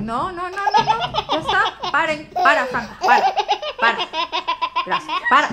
No. Ya está. Paren. Para, Franco. Para. Gracias. Para.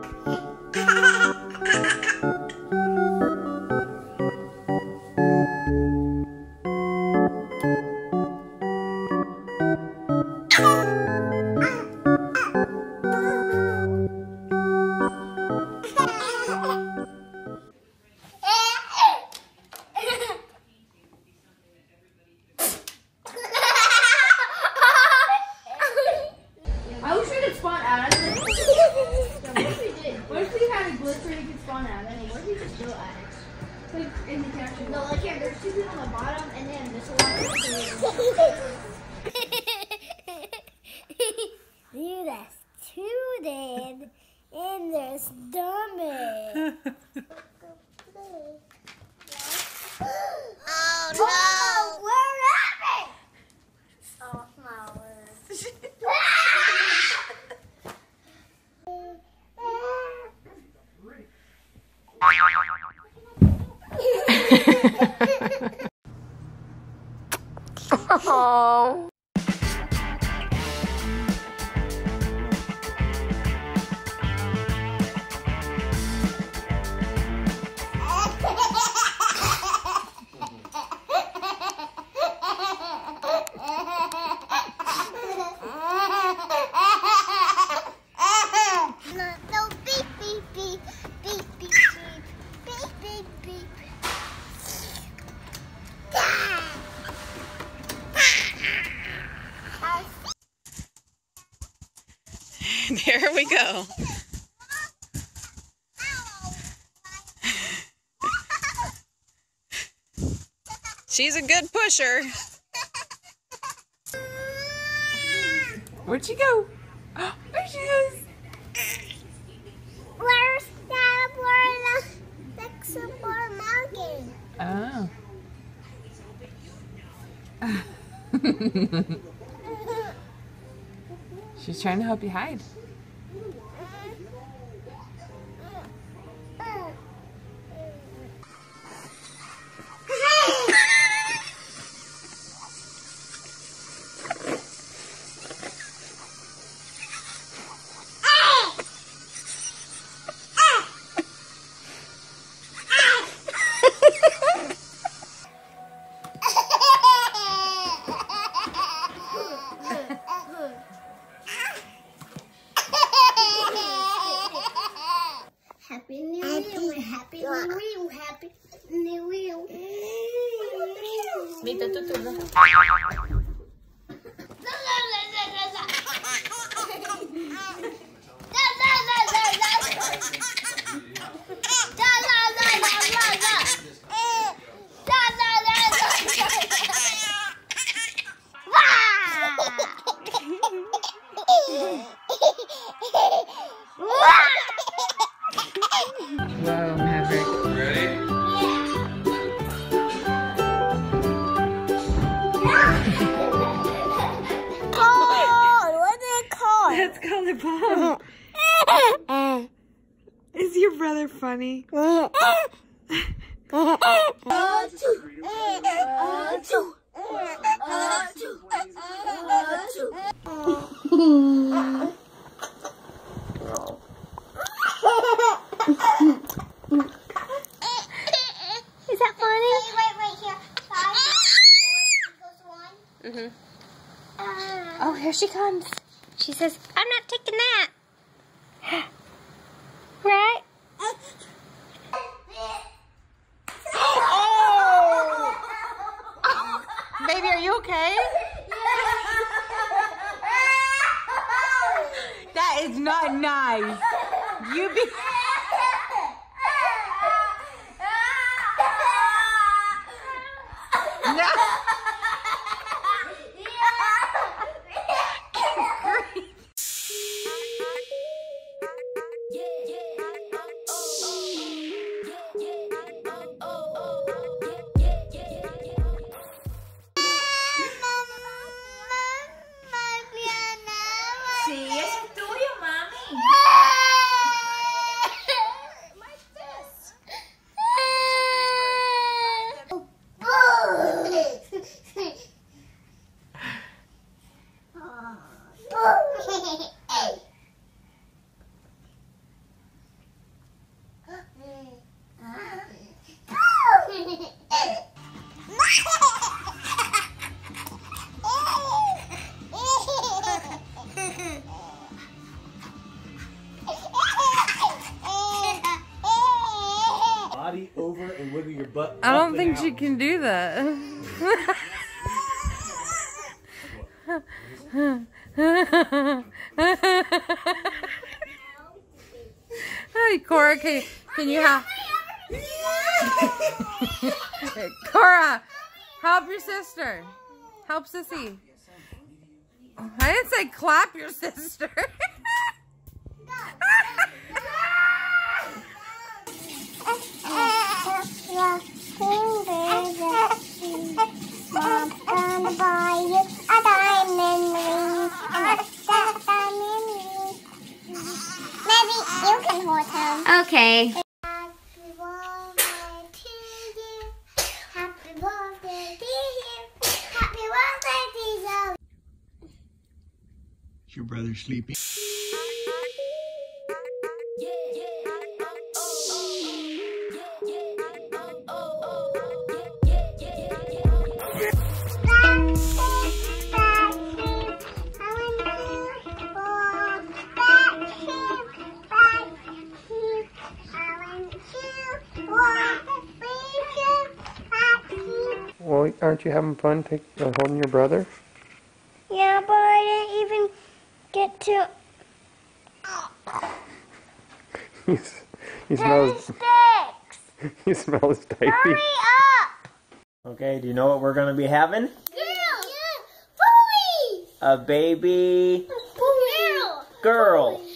Oh. There we go. She's a good pusher. Where'd she go? Oh, there she is. Where's that Luxembourg mountain? Oh. She's trying to help you hide. Is your brother funny? Is that funny? Wait, here. 5 equals 1. Mm-hmm. Oh, here she comes. She says, I'm not taking that. Right? Oh! Baby, are you okay? That is not nice. You be... No! But I don't think she can do that. Hey, Cora, can you help? Cora, help your sister. Help Sissy. I didn't say clap your sister. Okay. Happy birthday to you. Happy birthday to you. Happy birthday to you. Is your brother sleeping? Well, aren't you having fun holding your brother? Yeah, but I didn't even get to... You smell his diaper. Hurry up! Okay, do you know what we're going to be having? Yeah. Boy! A baby... Girl!